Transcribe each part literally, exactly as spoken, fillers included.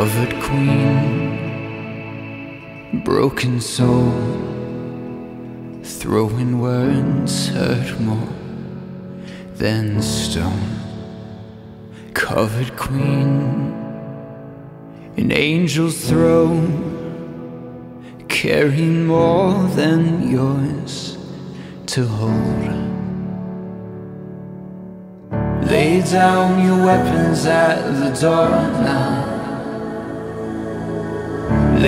Covered queen, broken soul, throwing words hurt more than stone. Covered queen, an angel's throne, carrying more than yours to hold. Lay down your weapons at the door now.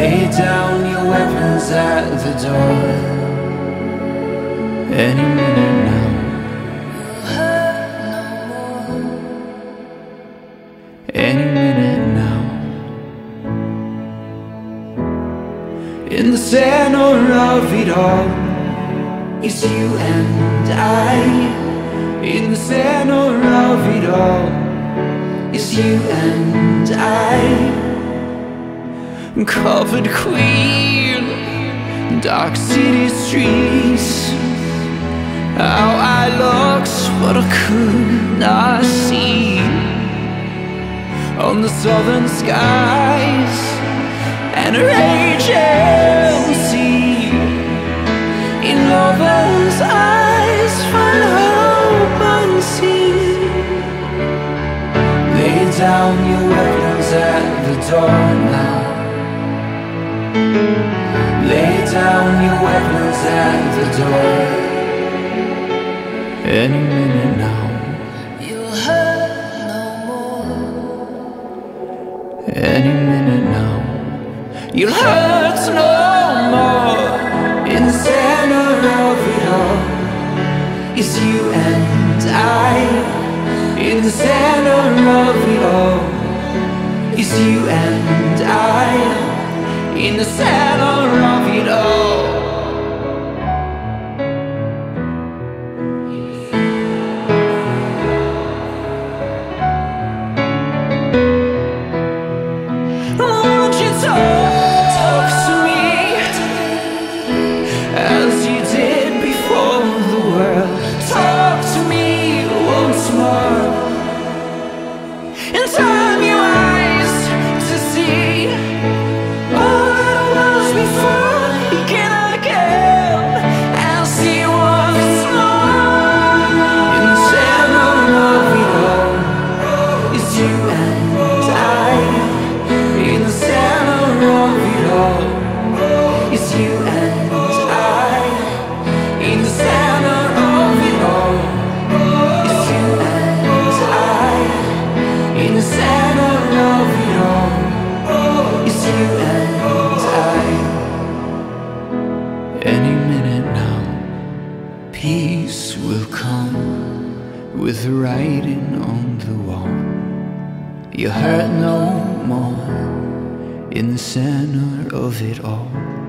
Lay down your weapons at the door. Any minute now. Any minute now. In the center of it all, it's you and I. In the center of it all, it's you and I. Covered queen, dark city streets. How I looked, but I could not see. On the southern skies and a raging sea. In lovers' eyes, find hope unseen. Lay down your weapons at the door now. Lay down your weapons at the door. Any minute now. You'll hurt no more. Any minute now. You'll hurt no more. In the center of it all, it's you and I. In the center of it all, it's you and I. In the center of it all. Won't you talk, talk to me as you did before the world? Talk to me once more and turn your eyes to see. Any minute now, peace will come with the writing on the wall. You hurt no more in the center of it all.